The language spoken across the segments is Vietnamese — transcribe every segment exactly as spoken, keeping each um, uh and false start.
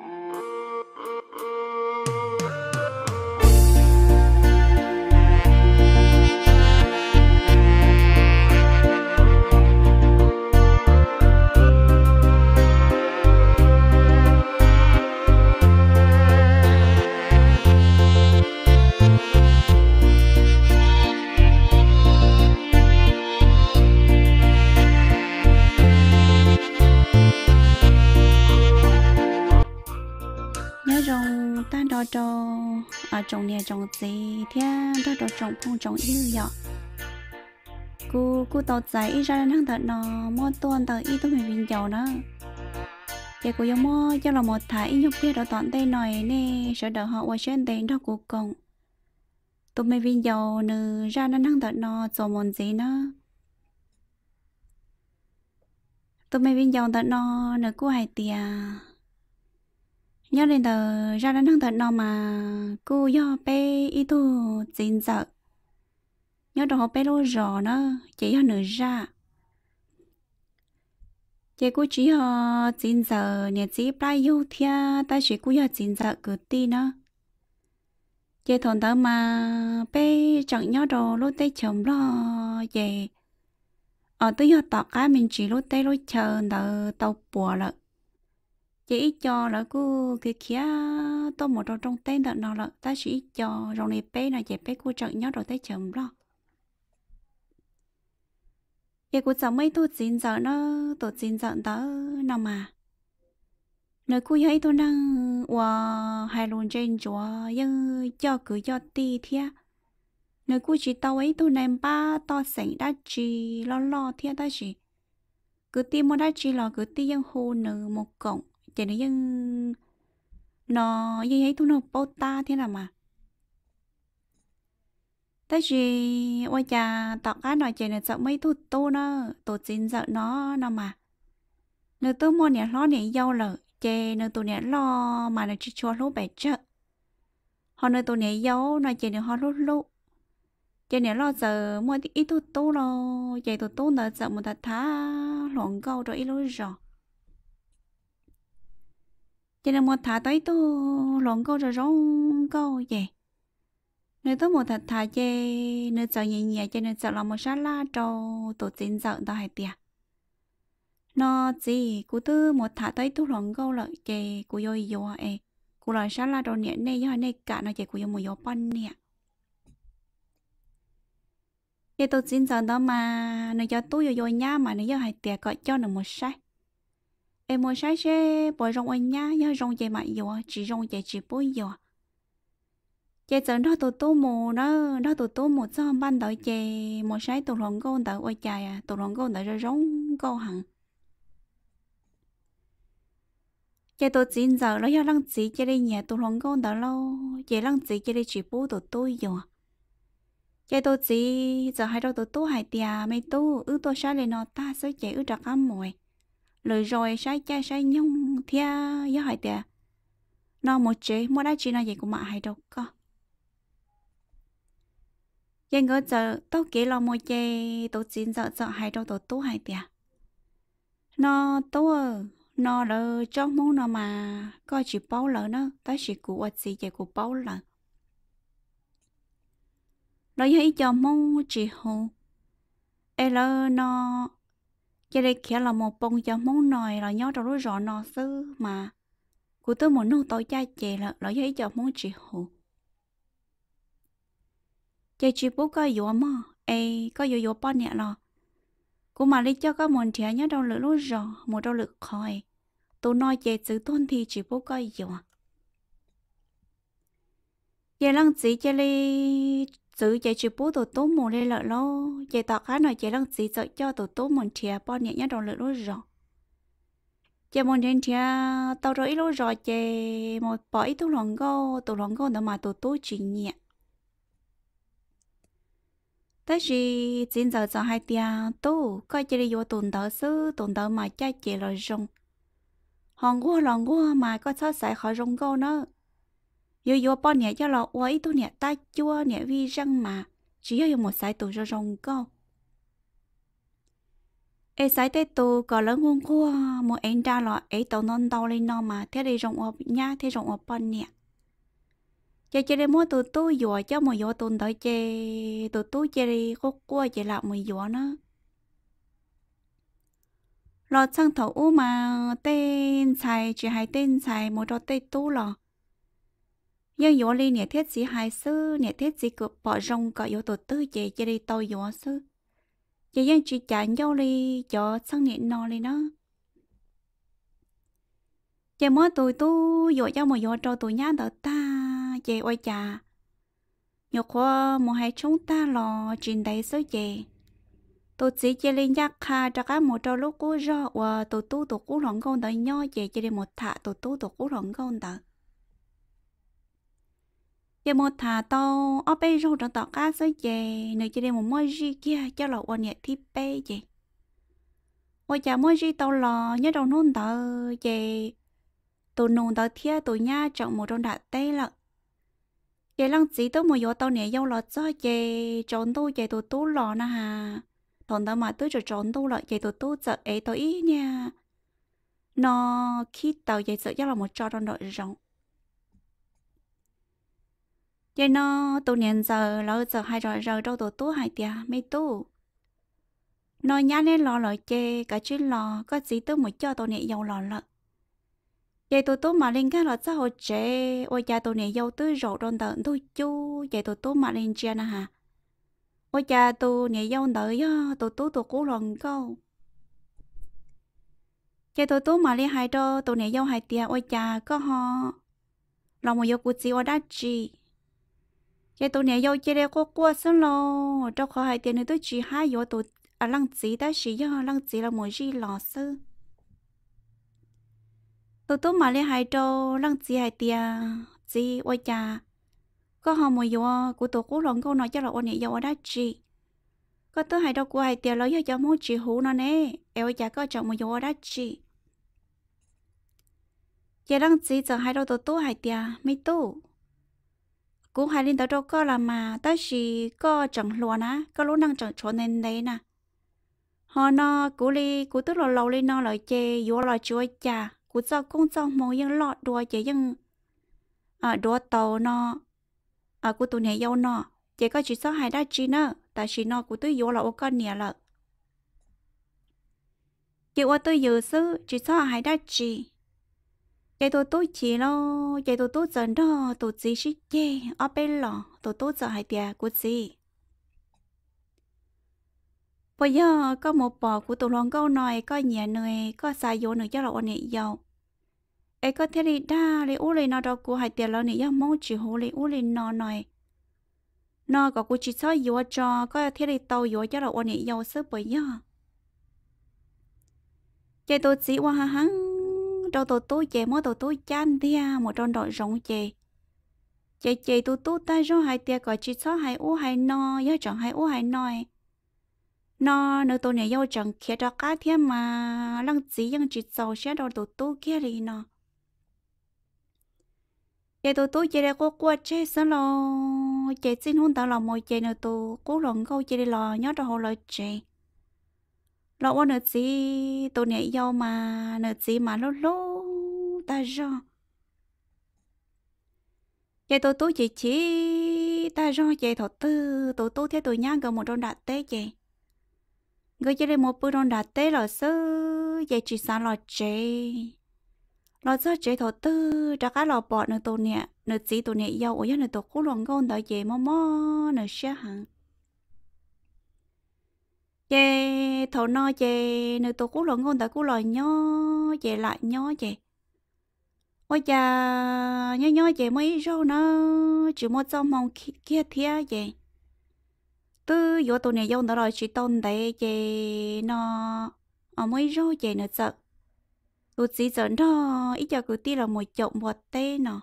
Đó trồng ở trồng nè trồng gì thế đó đó trồng phong trồng yêu nhở cô cô tàu giấy ra đang thật nó mua toàn tờ ít tôi mình giàu nữa để cô dùng mua cho là một thái nhục kia đó toàn tay này nè sợ đỡ họ qua trên tên đó cô còn tôi mình giàu nữa ra đang thật nó rồi món gì nữa tôi mình giàu thật nó nữa cô hãy tiền nhớ đến giờ ra đến thằng thật nó mà cô do bé ít thôi dính sợ nhớ đồ bé lô rò nó chỉ cho nửa ra chị cô chỉ họ dính sợ nhà chị play yêu thia ta chỉ cô giờ dính sợ cứ ti nó chị thằng đó mà bé chẳng nhớ đồ lô tay chồng lo về ở tới giờ tọt cá mình chỉ lô tay lô chờ đợi tàu bùa lợ chỉ cho là cô kia kia tôi một trong tên đợt nào là ta chỉ cho dòng này bé này dẹp bé cô chọn nhớ rồi tới chậm lo vậy cô chồng mấy tôi xin giờ nó tôi xin giờ đó nào mà nơi cô ấy tôi đang qua hai luôn trên chùa nhưng cho cứ cho ti thia nơi cô chỉ tao ấy tôi ném ba to sảnh đã chỉ lo lo thia ta chỉ cứ tim một đã chỉ lo cứ ti dân hồ nở một cổng chị nó dân nó như ấy tôi nó bao ta thế nào mà tới gì ôi cha tọt cá nói chị này sợ mấy tôi tô nó tôi xin sợ nó nào mà nếu tôi mua nè lo nè dâu lợ chị nếu tôi nè lo mà nó chỉ cho lố bể chợ họ nơi tôi nè dâu nói chị nè họ lố lố chị nè lo giờ mua ít tôi tô rồi chị tôi tô là sợ một thật thá loạn câu rồi ít lối rồi chị là một thả tới tôi lộn câu rồi rong câu vậy nếu tôi một thật thả chơi nếu sợ nhẹ nhẹ cho nên sợ là một sát la trâu tổ tiên sợ tao hay tiệt nó gì cô tư một thả tới tôi lộn câu lợi chơi cô vô vô ấy cô lại sát la trâu nhẹ này do này cả nó chơi cô vô một vô pan nè vậy tổ tiên sợ đó mà nó cho tôi vô vô nhá mà nó do hay tiệt gọi cho nó một sai em muốn sai xe bỏ rong anh nhá nhớ rong chạy mạnh vô chỉ rong chạy chỉ bối vô chạy giờ nó tụt tố mù nó nó tụt tố một sao ban đợi chạy một sai tụt lỏng con đợi quay chạy à tụt lỏng con đợi rồi rong câu hẳn chạy tụt chín giờ nó cho lăng chỉ chạy đi nhà tụt lỏng con đợi lâu chạy lăng chỉ chạy đi chỉ bối tụt tôi vô chạy tụt chín giờ hai đâu tụt tôi hai tia mấy tôi ư tôi sai lên nó ta sẽ chạy ư đặc ăn mồi lời rồi sai cha sai nhung thia do hỏi tiệt nó một chế mua đã chỉ là gì của mẹ hay đâu co vậy ngỡ giờ tao kể lo một chế tao chín giờ giờ hay đâu tao tú hay tiệt nó tú nó là trong món nào mà coi chỉ bao lợ nó tới chỉ của vật gì vậy của bao lợ nó thấy cho món chỉ hồ e là nó cho đây kia là một bông cho món nồi là nhớ trong lối rõ nọ xứ mà của tôi muốn nuôi tàu cha chè là lối giấy cho món chị hồ chơi chị bố coi dùa mà ai coi dùa dùa bao nhẹ lò của mà lấy cho các món trẻ nhớ trong lửa lối rõ một trong lửa khói tôi nói chơi sự tôn thì chị bố coi dùa chơi lăng chỉ chơi đi sự chạy chụp bố tổ tố một lên lợi lo chạy tọt khá nói chạy lăng gì sợ cho tổ tố một chia bao nhẹ nhất rồi lợi lối rõ chạy một trên chia tao rồi lối rõ chạy một bỏ ít tổ lỏng gô tổ lỏng gô nữa mà tổ tố chỉ nhẹ tới gì chín giờ giờ hai tia tố coi chạy đi vô tồn tờ sư tồn tờ mà chạy chạy rồi rồng hòn gua lỏng gua mà có sót sải khỏi rồng gô nữa vô vô bọn nhẹ cho lọ quấy tôi nhẹ ta chua nhẹ vi răng mà chỉ có một sai tù cho rồng câu ai sai tết tu có lớn hơn cô một anh ra là ấy tàu non tàu lên non mà thế đây rộng ở nhá thế rộng ở bên nè chơi chơi đây mua tụi tôi dọa cho một dọa tụi tới chơi tụi tôi chơi đi có cua chơi lại một dọa nữa lo sang thầu u mà tên xài chỉ hai tên xài một trò tết tu lò nhưng dọa lên nè thiết gì hai sư nè thiết gì cướp bỏ rồng cả dọa tụi tôi chơi chơi đi tàu dọa sư chị dân chị chạy nhau đi cho sang nện nò lên đó chị mới tụi tôi dội cho một dội cho tụi nhá đỡ ta chị ôi chà nhục qua một hai chúng ta lò chuyện đấy số chị tụi chị chị lên nhắc ha cho các một trò lúc cô ra và tụi tôi tụi cô lòng con đợi nhau chị chị đi một thả tụi tôi tụi cô lòng con đợi chị một thả tàu ở bên râu trong tàu cá sấy chè nơi chị đi một mối gì kia cho lọ quan nhẹ thi pe chè ôi chà mối gì tàu lò nhớ trong nôn tàu chè tụi nôn tàu thia tụi nhá trọng một trong đại tây lợn chè lăng chỉ tôi một gió tàu nhẹ dâu lọt cho chè trốn tôi chè tụi tú lò na hà thằng tao mà tôi cho trốn tôi lợn chè tụi tú sợ ấy tôi ý nha nó khi tàu chè sợ chắc là một trò trong đội rồng vậy nó tụi nền giờ lâu giờ hai rồi giờ đâu tụi tú hai tia mấy tú nó nhá nên lò lò chê cả chuyến lò có gì tôi mới cho tụi nè dầu lò lợn vậy tụi tú mà lên cái lò xã hội chê ôi cha tụi nè dầu tưới rộ đòn tận tôi chú vậy tụi tú mà lên chia nè hả ôi cha tụi nè dầu đợi tụi tú tụi cú lòn câu vậy tụi tú mà lên hai đôi tụi nè dầu hai tia ôi cha có ho lòng một dầu cú chi ôi đắt chi vậy tụi nè dâu chơi đây có qua sớm lo trong kho hai tiền này tôi chỉ hai dỗ tụi à lăng chỉ ta chỉ do lăng chỉ là một gì lò sư tụi tôi mà lấy hai trâu lăng chỉ hai tiền chỉ ôi cha có họ một dỗ của tụi cú lòng câu nói cho là ôn nè dâu đã chỉ có tôi hai trâu của hai tiền lấy cho muốn chỉ hú nó nè ôi cha có chọn một dỗ đã chỉ vậy lăng chỉ giờ hai trâu tụi tôi hai tiền mấy tu cũng hai linh tao đâu có là mà tao chỉ có chẳng luôn á có lúc năng chẳng cho nên đấy nè họ nó cú li cú tức là lâu lên nó lại chê vô lại chúa cha cú cho cũng cho mồi nhưng lọt đùa chê nhưng à đùa tàu nó à cú tụi này yêu nó chê có chỉ số hai đa chi nữa tại chỉ nó cú tôi vô là ô con nè lợ chê qua tôi dự sư chỉ số hai đa chi chạy tôi tôi chỉ lo chạy tôi tôi dần đó tôi chỉ xí chê ở bên lò tôi tôi giờ hai tia của gì bây giờ có một bò của tụi lòng câu này có nhà này có xài vô nữa cho là ôn nhẹ dầu ấy có thể đi đa lấy u lên nó đâu của hai tia lo này do mong chỉ hồ lấy u lên nó này nó có của chỉ sói vô cho có thể đi tàu vô cho là ôn nhẹ dầu sớm bây giờ chạy tôi chỉ qua hàng trong tổ tôi chè mỗi tổ tôi chăn thia một trong đội rồng chè chè chè tụi tôi tay rong hai tia gọi chỉ số hai u hai no nhớ chẳng hai u hai noi no nữa tôi này vô chẳng kia cho cá thia mà lăng chỉ nhưng chỉ sầu sẽ đầu tụi tôi kia đi nọ chè tụi tôi chè đây có qua chè sao lo chè xin hôn tao lòng mồi chè nữa tụi cố lòng câu chè đi lò nhớ cho họ lời chè lọ qua nợ gì tôi nhảy dâu mà nợ gì mà lố lố ta do vậy tôi tôi chỉ chỉ ta do vậy thọ tư tôi tôi theo tôi nhá gần một đòn đạt tế vậy người chơi lên một bữa đòn đạt tế lọ sư vậy chỉ sáng lọ chế lọ do chế thọ tư cho cá lọ bọt nợ tôi nhẹ nợ gì tôi nhảy dâu ở nhà nợ tôi cố lòng con đợi vậy mò mò nợ xe hàng chè thầu no chè nơi tôi cú lợn con tại cú lợn nhó chè lại nhó chè ôi chà nhó nhó chè mấy rau nó chỉ một rau mong kia thía chè tư vô tụi này vô nó rồi chỉ tồn tại chè nó ở mấy rau chè nó sợ tụi chỉ sợ nó ít giờ cứ ti là một chậu một tê nọ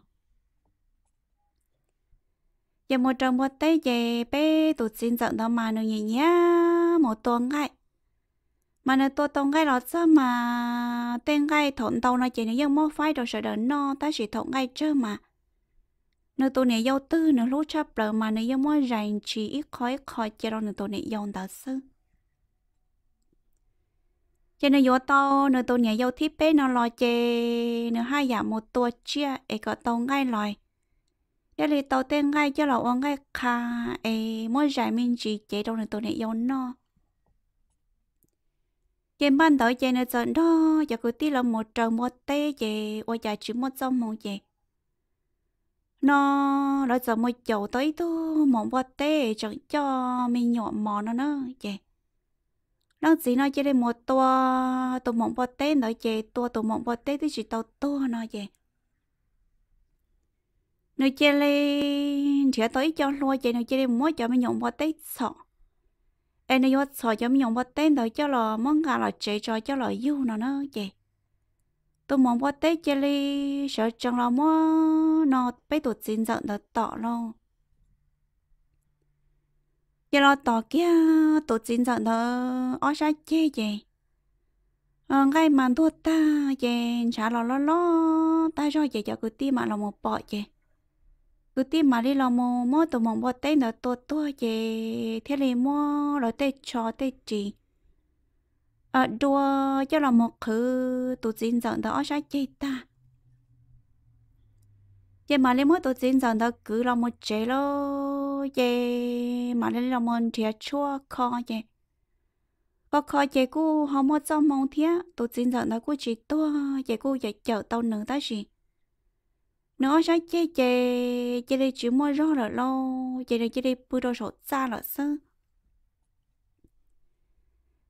giờ một trồng một tê chè bé tụi xin sợ nó mà nó nhỉ nhá một tuần ngay mà nó tôi tuần ngay lọt sao mà tên ngay thọn tàu nó chỉ nó dân mốt phái rồi sợ đợn no ta chỉ thọn ngay chơi mà nó tôi này dâu tư nó lú chắp lợ mà nó dân mốt rành chỉ ít khói khói chơi đâu nó tôi này dâu ta sư cho nên yo tao nửa tao nhà yo thiết bé nó lo chơi nửa hai giả một tua chia ấy có tao ngay loài giờ thì tao tên ngay cho là ông ngay kha ấy mỗi giải mình chỉ chơi đâu nửa tao này yo nó chơi ban đầu chơi nửa trận đó giờ cứ tí là một trầu một té chơi ôi giờ chỉ một trong một chơi nó rồi giờ một chỗ tới tu một bát té chẳng cho mình nhỏ mò nó nữa chơi nó chỉ nói chơi đây một tua tụ một bát té nói chơi tua tụ một bát té thì chỉ tàu tua nói chơi nói chơi lên thì tới cho lôi chơi nói chơi đây mỗi cho mình nhỏ bát té sợ em nói vô sợ cho mình nhỏ bát té rồi cho là món gà là chơi cho cho là yêu nó nữa chơi tôi muốn qua tết chơi đi sợ chẳng là mua nó bây tụt xin giận nó tỏ luôn giờ nó tỏ kia tụt xin giận nó ó ra chơi gì ngay mà tôi ta chơi trả lo lo lo ta rồi chơi cho cứ tim mà là một bọ chơi cứ tim mà đi là một mua tôi muốn qua tết nó tôi tôi chơi thế này mua rồi tết cho tết gì à, đùa cho là một thứ tụt xin giận đó sẽ chơi ta vậy mà lên mỗi tụt xin giận đó cứ là một chế lo vậy mà lên là một thìa chua kho vậy có kho vậy cô họ mua rau mong thía tụt xin giận đó cô chỉ to vậy cô dạy chợ tao nướng ta gì nữa sẽ chơi chơi chơi đi chỉ mua rau là lo chơi đi chơi đi bữa đồ sốt xa là sơ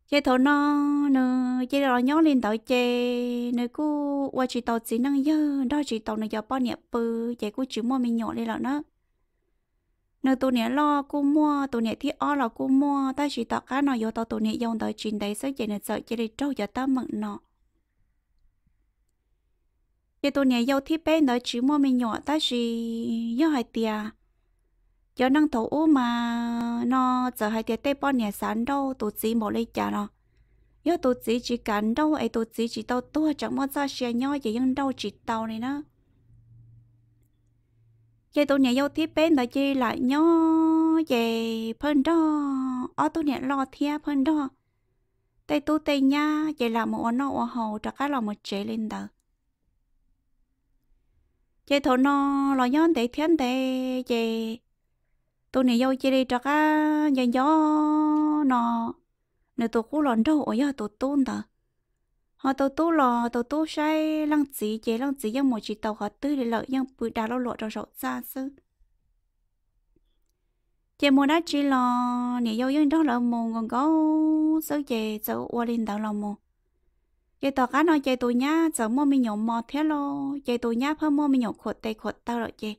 chế thổ nó nè chế đó nhón lên tàu chế nè cô qua chỉ tàu chỉ năng dơ đó chỉ tàu nè giờ bao nhiêu bự chế cô chỉ mua mình nhỏ lên là nó nè tụi nè lo cô mua tụi nè thiết o là cô mua ta chỉ tàu cá nào giờ tàu tụi nè dùng tàu chín đấy sẽ chế nè sợ chế để trâu giờ ta mặn nọ chế tụi nè dâu thiết bé đó chỉ mua mình nhỏ ta chỉ dơ hai tia cho năng thấu mà nó giờ hai tiệt tê bọn nhà sán đâu tụt gì một lấy trả nó, do tụt gì chỉ cắn đâu, ấy tụt gì chỉ tao tua chẳng muốn ra xe nhau chỉ nhưng đâu chỉ tao này nó, vậy tụi nhà yêu thiết bên đó chỉ lại nhau về phân đó, ở tụi nhà lo thia phân đó, tây tụi tây nha, vậy là một nó ở hậu trả cái là một chế lên đó. Vậy thôi nó lo nhon để thiên để về tôi này vô chơi đi trắc á gió nó nếu tôi cú lòn đâu ở nhà tôi tôn ta họ tôi tu lò tôi tu say lăng chỉ chơi lăng chỉ nhưng một chỉ tàu họ tư để lợi nhưng bự đào lâu lộ cho rộng xa xứ chơi mua đá chỉ lò nếu vô nhưng đó là mồm còn có sớ chơi sớ qua lên tàu là mồm chơi tàu cá nó chơi tôi nhá sớ mua mình nhổ mò thế lo chơi tôi nhá phải mua mình nhổ khột tay khột tao rồi chơi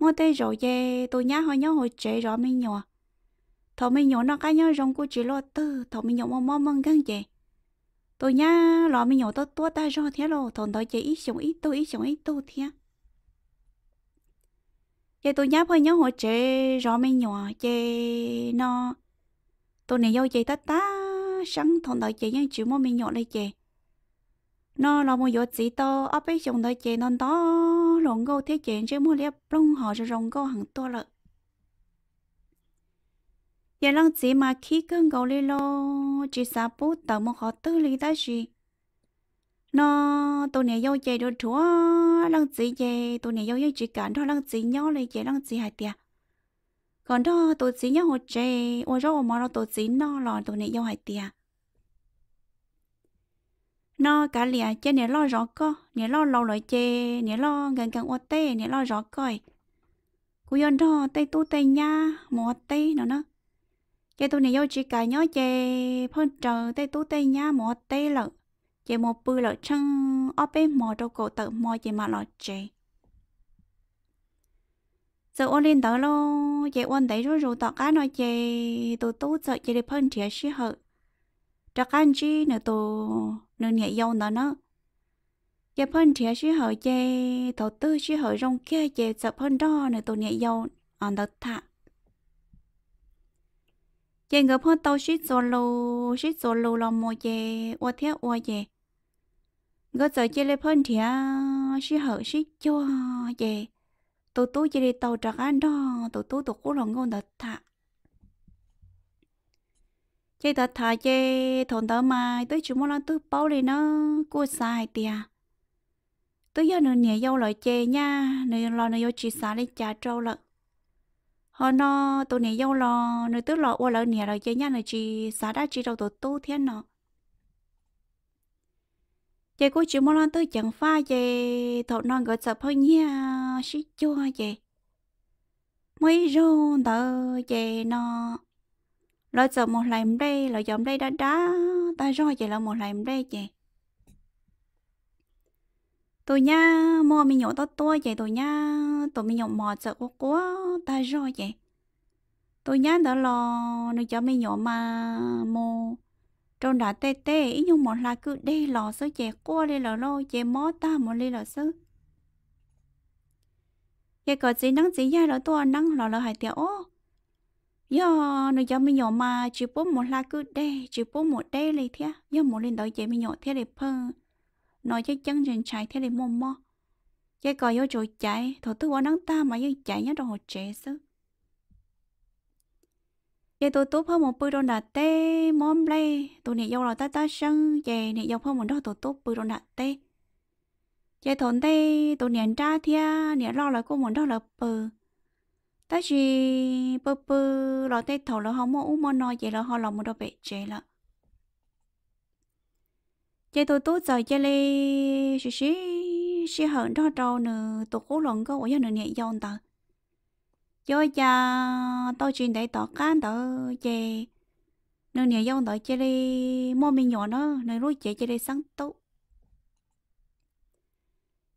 mua tê rồi về tôi nhá hồi nhá hồi chế rồi mình nhỏ thầu mình nhỏ nó cái nhá rong cô chỉ lo tư thầu mình nhỏ mong mong mong gan về tôi nhá lọ mình nhỏ tôi tua ta rồi thế rồi thầu tôi chế ít sống ít tôi ít sống ít tôi thế vậy tôi nhá hồi nhá hồi chế rồi mình nhỏ chế nó tôi này vô chế ta ta sáng thầu tôi chế nhưng chỉ mong mình nhỏ đây chế nó là một giọt gì to ấp ấy chồng đời chè non to lồng câu thế chè chứ mua lép lông họ rồi rồng câu hàng to lợ giờ lăng gì mà khi cơn câu lê lo chỉ sa bút tờ một họ tư lý ta gì nó tôi này dâu chè đồ chúa lăng gì chè tôi này dâu dây chỉ cản đó lăng gì nhau lấy chè lăng gì hạt tiệt còn đó tôi chỉ nhau hột chè ôi rồi mà nó tôi chỉ nó là tôi này dâu hạt tiệt nó cả lìa chơi nè lo rõ co nè lo lâu lại chơi nè lo gần gần ô tê nè lo rõ coi cú yon đó tê tu tê nha mò tê nó nó chơi tu nè vô chỉ cả nhớ chơi phân trời tê tu tê nha mò tê lợn chơi một bự lợn trăng ở bên mò đâu cổ tự mò chơi mà lo chơi giờ ôn lên đó lo chơi ôn đấy rồi rồi tao cá nói chơi tu tu sợ chơi để phân trẻ xí hở trắc anh chi nè tu nửa nhẹ dâu nó nó, giờ phân chia xí hở chơi thầu tư xí hở rong kia chơi giờ phân đó nửa tổ nhẹ dâu ăn đợt thả, chơi người phân tàu xí solo xí solo làm mồi chơi qua thế qua chơi, người giờ chơi lấy phân chia xí hở xí cho chơi, tổ tú chơi tàu trắc anh đó tổ tú tổ cú lòng ngon đợt thả. chế thật thà chế thôn tớ mai tới chúng mua là tôi bao lên nó cua sai tiệt tới giờ nửa nhẹ dâu lại chế nha nửa lò nửa dâu chỉ xả lên trà trâu lợn họ nó tôi nhẹ dâu lò nửa tứ lò qua lợn nhẹ lại chế nha nửa chỉ xả đã chỉ đầu tôi tu thiên nọ chế cua chúng mua là tôi chẳng pha chế thôn non gọi sập hơi nha xí chua chế mấy râu tớ chế nó lợi giờ một làm đây lợi giờ đây đã đá ta rồi chị là một làm đây chị tôi nha mua mình nhổ to to chị tôi nha tôi mình nhổ mọt giờ quá quá ta rồi chị tôi nha đã lo được cho mình nhổ mà mồ trong đã tê tê ý nhưng một là cứ đây lò sơ chị qua đây là lo chị mó ta một ly là sơ chị có gì nắng gì ra đó tôi nắng lò là hải tiểu giờ nó giờ mình nhỏ mà chỉ bố một la cứ đây chỉ bố một đây này thế giờ một lên đợi chị mình nhỏ thế này phơ nói cho chân trên trái thế này mò mò cái còi vô chỗ chạy thổ tư quá nắng ta mà như chạy nhớ đồ hồ trẻ xứ vậy tôi tốt hơn một bữa đồ đà tê móm lê tôi này vô là ta ta sân về này vô hơn một đó tôi tốt bữa đồ đà tê vậy thốn tê tôi nén ra thia nén lo lại cô một đó là bờ ta chỉ bơ bơ lò tê thầu là họ mua u mua nồi vậy là họ làm một đồ bể chế là chế tôi tốt rồi chế li xí xí xí hận đó trâu nữa tôi cố lòng câu ở nhà nữa nhẹ dòng tờ do cha tôi chuyện để tỏ can tờ chế nữa nhẹ dòng tờ chế li mua mình nhỏ nữa nữa lối chế chế li sáng tốt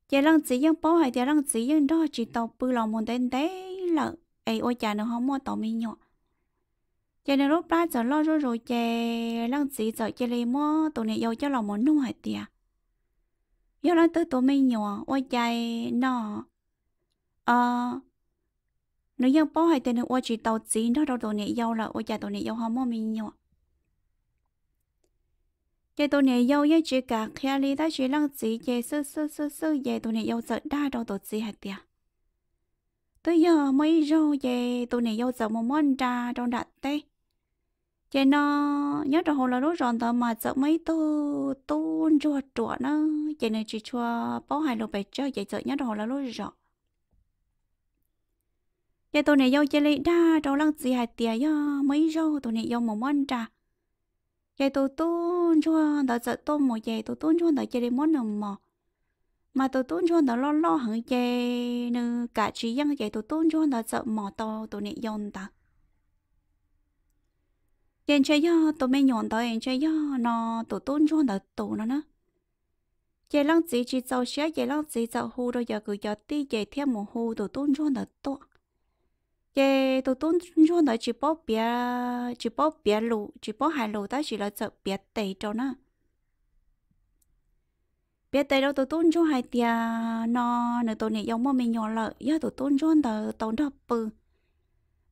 chế lăng chỉ dân bảo hay chế lăng chỉ dân đó chỉ tàu bự lòng một tên té là ai ôi cha nó không mua tàu mình nhọ, cho nên lúc đó giờ lo rồi rồi chè lăng gì giờ chè lấy mua tụi này vô cho lòng muốn nuôi tiệt, do đó tới tụi mình nhọ ôi cha nó, à, nếu như bỏ hai tên nó ôi chỉ tàu gì đó đâu tụi này vô là ôi cha tụi này vô không mua mình nhọ, chè tụi này vô với chỉ cả khe li ta chỉ lăng gì chè sơ sơ sơ sơ về tụi này vô sợ đa đâu tụi gì hạt tiệt. Tới giờ mấy rồi về tụi này vô giờ một món trà trong đặt tê, chị nó nhớ trong hồ là lúc ròn tờ mà giờ mấy tu tu chua chua nó, chị này chỉ chua bó hai lô bể chơi vậy giờ nhớ trong hồ là lúc ròn, chị tụi này vô chơi lấy đa trong lăng gì hai tiề do mấy rồi tụi này vô một món trà, chị tụi tu chua đợi giờ tôm một chị tụi tu chua đợi chị lấy món nấm mò mà tôi tuôn cho nó lo lo hằng chè nư cả trí dân vậy tôi tuôn cho nó sợ mỏ to tôi nệ dọn ta trên chơi do tôi mới nhọn tới trên chơi do nó tôi tuôn cho nó tù nó nó chè lăng gì chỉ giàu xé chè lăng gì giàu hù rồi giờ cứ giờ ti chè thêm một hù tôi tuôn cho nó to chè tôi tuôn cho nó chỉ bó bia chỉ bó bia lù chỉ bó hai lù ta chỉ là sợ bia tệ cho nó biết tới đâu tôi tuôn cho hai tia nó nửa tôi này giống mà mình nhỏ lợi giờ tôi tuôn cho tờ tàu đập bự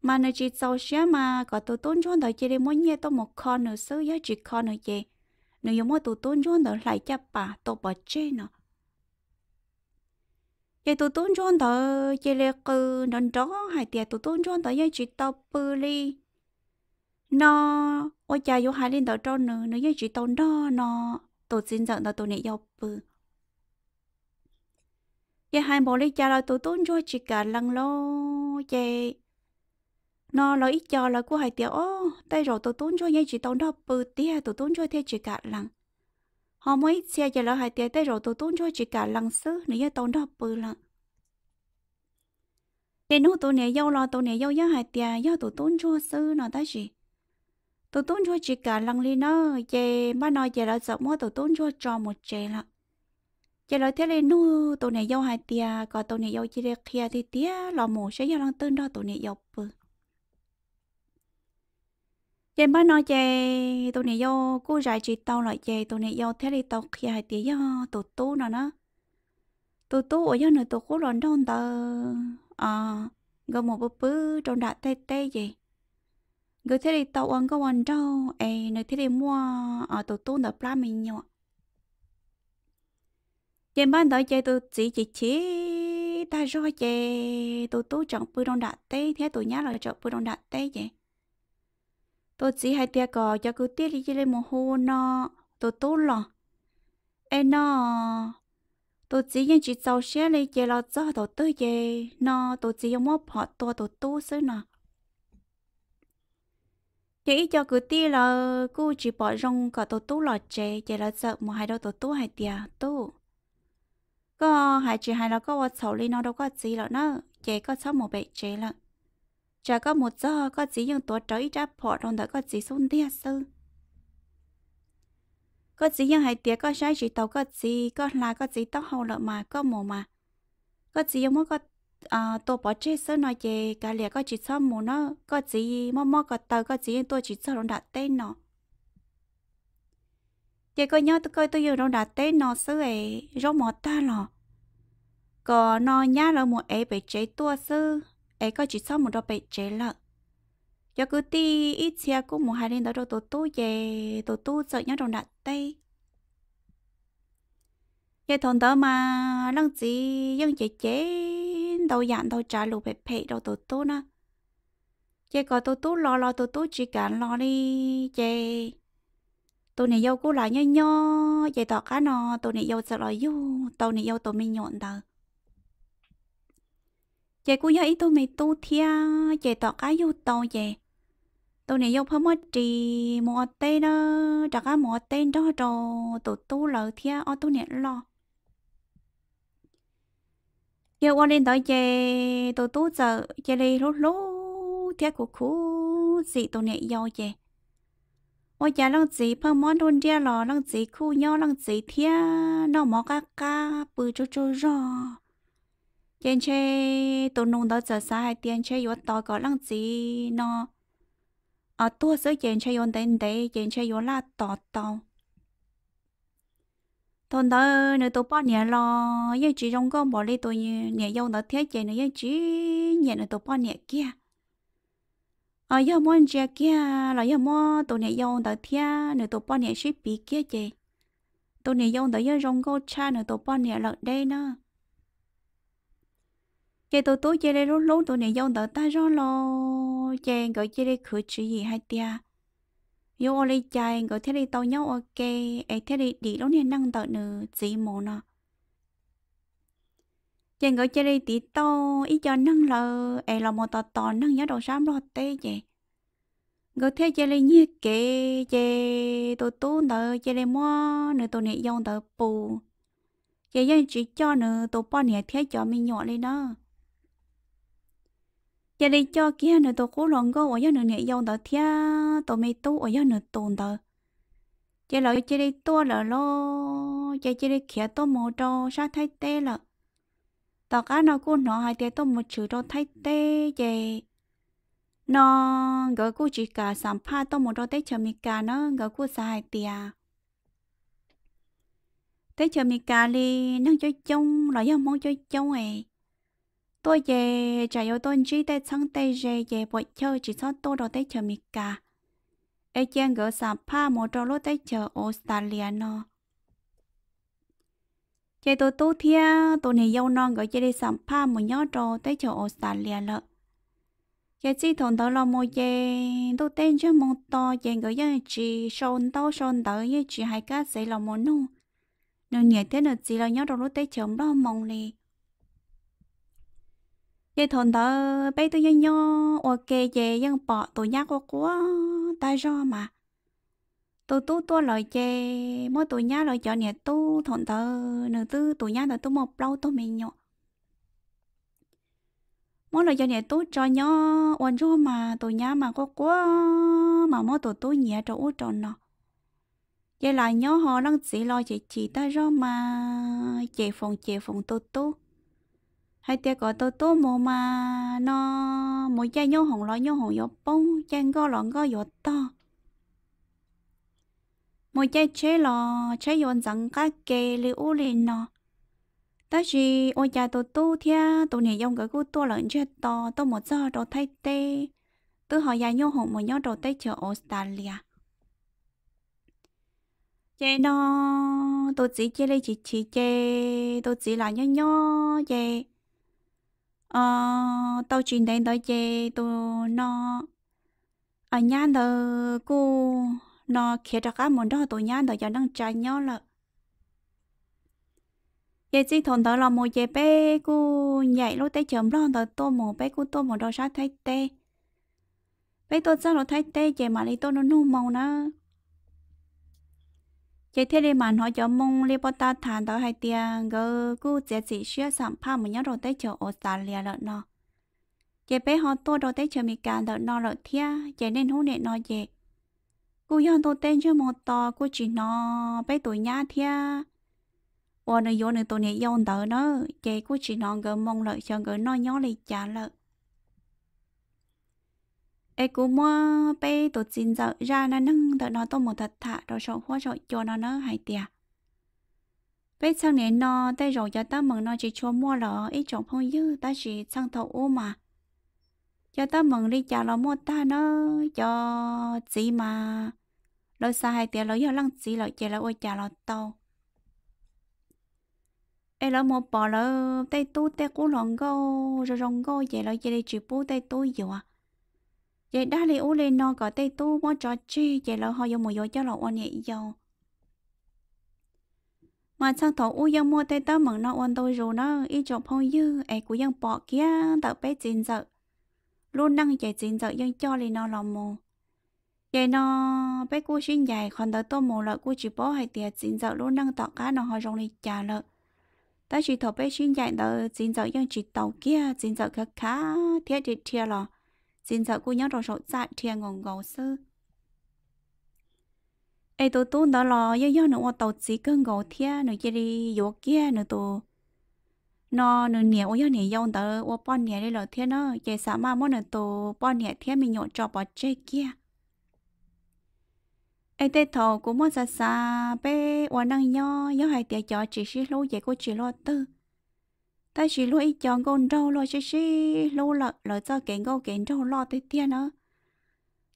mà nửa chỉ sầu xé mà có tôi tuôn cho tờ chỉ để muốn nghe tôi một con nửa sứ giờ chỉ con nửa gì nửa giống mà tôi tuôn cho tờ lại chắp bà tôi bỏ trên nó vậy tôi tuôn cho tờ chỉ để cứ đón đó hai tia tôi tuôn cho tờ giờ chỉ tàu bự đi nó ôi cha vô hai lên tờ trâu nửa nửa giờ chỉ tàu đó nó tôi xin giận là tôi nể dọc bự, vậy hai bố lấy cha là tôi tốn cho chỉ cả lăng lo, vậy nó lấy cho là của hai tiểu, tay rồi tôi tốn cho vậy chỉ tốn đó bự tia tôi tốn cho thế chỉ cả lăng, họ mới xe giờ là hai tiểu tay rồi tôi tốn cho chỉ cả lăng xứ nữa vậy tốn đó bự lăng, vậy nếu tôi nể dâu là tôi nể dâu với hai tiểu, do tôi tốn cho xứ nó ta gì? Tôi tốn cho chị cả lăng ly nó, chị ba nói chị là sợ mua tôi tốn cho trò một chị là, chị nói thế này nu, tôi này dâu hai tia, còn tôi này dâu chị đẹp kia thì tia lò mổ sẽ dâu lăng tên đó tôi này dâu bự, chị ba nói chị tôi này dâu cô dạy chị tao lại chị tôi này dâu thế này tao kia hai tia dâu tôi tốn nó nó, tôi tốn ở dâu này tôi cố lòn đông tờ, à, gọi một bữa bữa trong đại tây tây gì. Người thế này tàu ăn có ăn đâu, ấy người thế này mua ở tàu tuôn ở Pla mình nhọ. Trên ban tới chơi tôi chỉ chỉ chỉ ta rồi chơi tôi tú chọn bơi đông đạ tê thế tôi nhá là chọn bơi đông đạ tê vậy. tôi chỉ hai tia cò cho cô tiếc đi chơi lên một hồ nó tôi tốt lắm em nó tôi chỉ những chuyện giàu xé này chơi là do tôi tự chơi nó tôi chỉ muốn họ tôi tôi tốt xứ nè chỉ cho cô tiếc là cô chỉ bỏ rong cả tôi tốt là chơi chơi là sợ một hai đâu tôi tốt hai tia tốt có hai chị hai là có vợ xấu lên nó đâu có gì là nó chơi có sáu một bảy chơi là chả có một giờ có chỉ những tuổi trời đã bỏ rồi đã có chỉ xuống địa sư có chỉ những hai tiệc có sai chỉ tàu có chỉ có là có chỉ tóc hầu lợi mà có mồ mà có chỉ muốn có à tôi bỏ chết sớm nói về cả lẽ có chỉ sau mồ nó có chỉ mò mò có tàu có chỉ tôi chỉ sau rồi đặt tên nó vậy coi nhớ tôi coi tôi vừa rồi đặt tên nó xứ ấy rồi mò ta lò còn nó nhá là một ấy bị chế tua xứ ấy có chỉ sau một đôi bể chế lợ, giờ cứ ti ít xe cũng một hai lên đó rồi tổ tu về tổ tu sợ nhá đồng đặt tay, vậy thằng đó mà lăng gì dân chế chế đầu dạng đầu trả lụp bể bể đầu tổ tu nữa, vậy còn tổ tu lo lo tổ tu chỉ cần lo đi, vậy tổ này yêu cũng là nhớ nhớ, vậy tao cá nó tổ này yêu sợ lo yêu, tổ này yêu tổ mình nhọn đời. Chị cũng vậy tôi mày tu thia chị tỏ cá yêu tàu vậy tôi này yêu phải mất trì một tên đó đặt cá một tên đó rồi tụi tu lợi thia ô tôi này lo giờ qua lên tới chị tụi tu giờ chị đi lú lú thia của khu gì tôi này yêu vậy ôi giờ lăng gì phải món đun thia lò lăng gì khu nhau lăng gì thia nó mò cá cá bự cho cho rồi tiền chơi tôi nung đó giờ sai tiền chơi yếu to có lăng gì nó ở tua sữa tiền chơi yếu đến đấy tiền chơi yếu là to to thằng đó nếu tôi bỏ nhẹ lo nhưng chỉ trong con bỏ đi tôi nhẹ dâu nó thế chơi nữa nhưng chỉ nhẹ là tôi bỏ nhẹ kia ở giờ muốn chơi kia là giờ muốn tôi nhẹ dâu nó thế nếu tôi bỏ nhẹ suy bị kia chơi tôi nhẹ dâu nó giờ trong con cha nếu tôi bỏ nhẹ lợn đây nữa chị tôi tối chơi đây lố lố tụi này dâu đỡ ta rõ lo chị gọi chơi đây khử chữ gì hay tia vô ở đây chạy gọi thế đi tàu nhau ok ấy thế đi đi lố này năng đỡ nữa gì mồ nọ chị gọi chơi đây tí to ít cho năng lờ ấy là một tò tò năng nhớ đồ sám lo tê vậy gọi thế chơi đây nhiệt kệ chị tôi tối đỡ chơi đây mua nữa tụi này dâu đỡ bù chị dân chỉ cho nữa tụi bọn này thế cho mình nhỏ lên đó giờ đi cho kia nữa tôi cố lòng go ở nhà nữa nhẹ dâu đó thia tôi mày tu ở nhà nữa tồn đó chơi lại chơi đi tua là lo chơi chơi đi kia tôi một trò sát thay tê là tao cá nó cô nó hai tê tôi một chữ trò thay tê chơi nó gọi cô chỉ cả sắm pha tôi một trò tê chờ mình cả nó gọi cô sai tia tê chờ mình cả đi năng chơi chung là do mong chơi chung này tôi về trả yêu tôi chỉ để sang tây về về buổi chiều chỉ cho tôi rồi tới chờ mình cả. Ai chàng gỡ sạp pha một trò lốt tới chờ Australia nó. Chạy tôi tu thia tôi này yêu non gỡ chạy đi sạp pha một nhớ trò tới chờ Australia lợ. Chạy chỉ thằng đó là một về tôi tên cho một to chàng gỡ như chỉ son tao son tới như chỉ hai cá sẽ là một nô. Nếu nhẹ thế là chỉ là nhớ trò lốt tới chờ đó mong này. Vậy thằng đó bây tôi nhớ ok về dân bỏ tôi nhắc qua quá ta do mà tôi tu tôi lời chơi mỗi tôi nhá lời cho nè tu thằng đó nửa tư tôi nhá là tôi một lâu tôi mình nhọ mỗi lời cho nè tu cho nhớ quan do mà tôi nhá mà có quá mà mỗi tôi tu nhẹ cho út tròn nọ vậy là nhớ họ đang chỉ lo chỉ chỉ ta do mà chị phòng chị phòng tôi tu hai tia có tôi tố mồ mà nó mỗi cha nhô hồng lo nhô hồng giọt bông chan go lọn go giọt to mỗi cha chế lò chế giòn rằng cá kê liu lên nó ta chỉ ôi cha tôi tu thia tôi này dòng cái cô tua lợn chết to tôi một giờ đồ thay tê tôi hỏi già nhô hồng một nhó đồ tê chợ Australia vậy nó tôi chỉ chơi đây chỉ chỉ chơi tôi chỉ là nhó nhó vậy ờ tao chuyển đến tới chơi tôi nó ở nhà đó cô nó khía ra cái món đó tôi nhà đó giờ đang trai nhau là vậy chỉ thằng đó là một dây bé cô nhảy lối té chậm đó đó tôi một bé cô tôi một đôi sát thấy té bé tôi sao nó thấy té vậy mà đi tôi nó nu màu nữa vậy thế đi mà nó cho mông li bát ta thàn đó hai tiếng rồi cô sẽ chỉ xưa sắm pha một nhát rồi té chở ở xa lìa lợn nó vậy bé họ tôi rồi té chở mì cà lợn nó lợn thia vậy nên hú nè nó vậy cô yon tôi tên chưa một to cô chỉ nó bé tuổi nhá thia ủa nó vô nữa tôi nè yon tới nó vậy cô chỉ nó gỡ mông lợn cho gỡ nó nhó lì chả lợn ấy cô mua bé tôi xin dở ra nó nâng tới nó tôi một thật thà rồi sầu hoa rồi cho nó nó hay tiệt bé sang nè nó tay rồi cho ta mừng nó chỉ cho mua lợn ít chồng không dư ta chỉ sang thầu ô mà cho ta mừng đi chào nó mua ta nó cho gì mà lỡ xa hai tiếng lỡ giờ lăng gì lỡ chè lỡ ôi chào nó tàu em lỡ một bỏ lỡ tay tu tay cú lồng gâu rồi rồng gâu vậy lỡ chè đi chịu bú tay tu dừa vậy đã lấy u lên nó có tay tu mua trò chơi vậy lỡ họ dùng một vô cho lỡ ôn nhẹ dầu mà sang thầu u dân mua tay ta mừng nó ôn tôi rồi nó ít chồng phong dư em cũng dân bỏ kia tao bé chín giờ luôn năng chạy chín giờ dân cho lên nó lòng mồ vậy nó bé cô xin dài còn tới tô mồ lợi cô chỉ bó hai tiền chín giờ luôn năng tỏ cá nó hỏi rồng đi trả lợi ta chỉ thọ bé xin dài tới chín giờ dân chỉ tàu kia chín giờ khá khá thiết thì thiệt lò chín giờ cô nhớ rồi sổ dạ thiệt ngồng gấu sư ai tôi tuôn đó lò dân dân nữa tàu chỉ cơn gấu thiệt nữa chỉ đi vô kia nữa tôi nó nửa nẻ ôi nẻ dâu tớ ô pon nẻ đây là thế nó chạy xã mà món nửa tổ pon nẻ thế mình nhộn cho bỏ chơi kia ai tê thầu cũng muốn xa xa bé ô năng nho nhớ hai tia chó chỉ xí lô vậy cô chỉ lo tư ta chỉ lo ít chọn con rau lo xí xí lô lợ lợ cho kén gâu kén rau lo tới tia nữa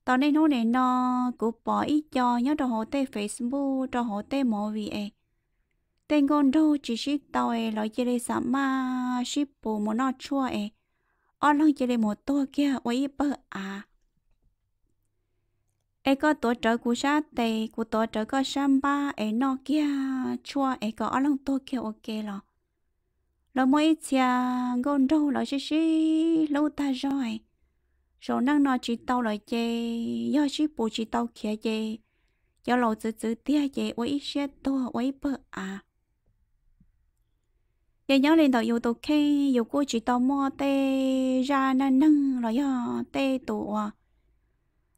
tao nên nó nè nó cũng bỏ ít cho nhớ đồ hồ tê Facebook đồ hồ tê mọi vị ấy tên con đâu chỉ ship tàu ấy nói chơi đi sắm mà ship bù một nọ chua ấy, ở lăng chơi đi một tô kia quấy bơ à, ấy có tổ trợ của sát tề của tổ trợ có sắm ba ấy nọ kia chua ấy có ở lăng tô kia ok lọ, rồi mỗi nhà con đâu nói chơi ship lâu ta rồi, rồi năng nọ chỉ tàu nói chơi, do ship bù chỉ tàu kia chơi, do lầu chữ chữ tia chơi quấy xe tô quấy bơ à. Vậy nhớ lên tàu yêu tàu khi yêu cô chỉ tàu mua tê ra năn nâng rồi do tê tụ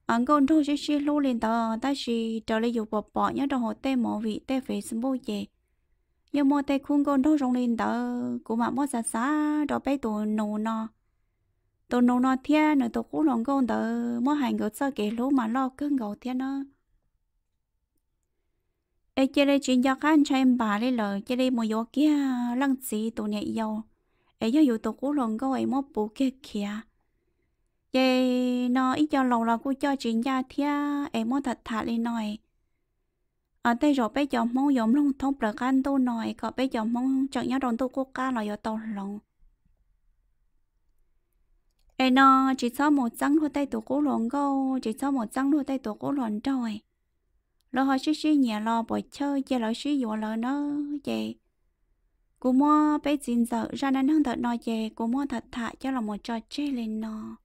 anh con thôi chỉ chỉ lú lên tàu ta chỉ trở lại yêu bỏ bỏ nhớ đồ hồ tê mỏ vị tê phải xem bôi gì yêu mua tê khuôn con thôi rong lên tàu cũng mà mua xa xa đồ bé tụ nô nọ tụ nô nọ thiên rồi tụ cú lòng con tàu mua hàng gấu sao kể lú mà lo cưng gấu thiên nữa ai chơi đây chuyện cho các anh trai em bà đây lời chơi đây một gió kia lăng gì tụi nhẹ dầu ấy do dù tụi cú lồng câu ấy móp bù kia kia vậy nó ít cho lầu là cô cho chuyện gia thia em móp thật thà lên nói ở đây rồi bây giờ mong giống long thông bờ can tôi nói còn bây giờ mong chọn nhớ đòn tôi cô ca là do tàu lồng ấy nó chỉ sau một trắng thôi tay tụi cú lồng câu chỉ sau một trắng thôi tay tụi cú lồng trôi lỡ họ xí xí nhà lo bỏ chơi chơi lỡ xí dụ lỡ nó vậy cô mua bé chín giờ ra nên hăng thật nói về cô mua thật thà cho là một trò chơi lên nó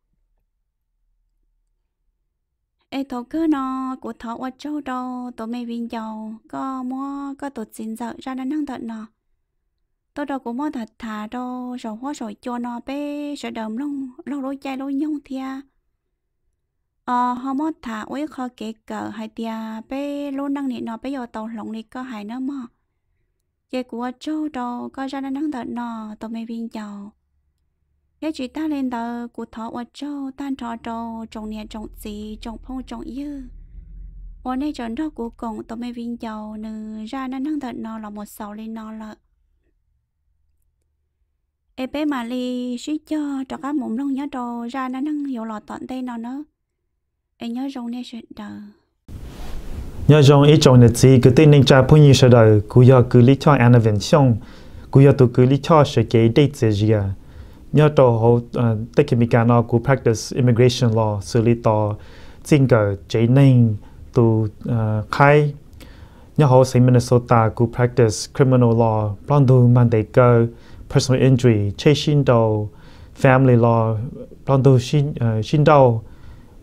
ê thầu cứ nó của thầu ở chỗ đâu tôi mày viên dầu có mua có tụt chín giờ ra nên hăng thật nó tôi đâu cũng mua thật thà đâu rồi hóa rồi cho nó bé sợ đầm luôn lâu lối chơi lối nhung thia ờ hôm mót thả ối kho kể cỡ hai tia bé luôn năng nị nó bé giờ tàu lồng nị có hai nữa mà vậy của châu đâu có ra năng đợt nọ tàu mày viên giàu cái chị ta lên tờ của thọ ở châu tan trò trâu trồng nè trồng gì trồng phong trồng dư ở đây tròn đó của cổng tàu mày viên giàu nừ ra năng đợt nọ là một sầu lên nọ lợ em bé mà li suy cho cho các mồm lông nhớ đồ ra năng hiểu lọ tọn tay nó nữa em nhớ rong nè sợi đờ nhớ rong ít rong nè chỉ cứ tin nên cha phun như sợi đờ cứ giờ cứ lý cho anh vẫn xong cứ giờ tôi cứ lý cho sợi cái date sẽ gì à nhớ tàu họ tất cả mình nó cứ practice immigration law xử lý tàu chính cả chế ninh tu khai nhớ họ sinh Minnesota cũng practice criminal law bọn du mang để cơ personal injury chế xin đầu family law bọn du xin xin đầu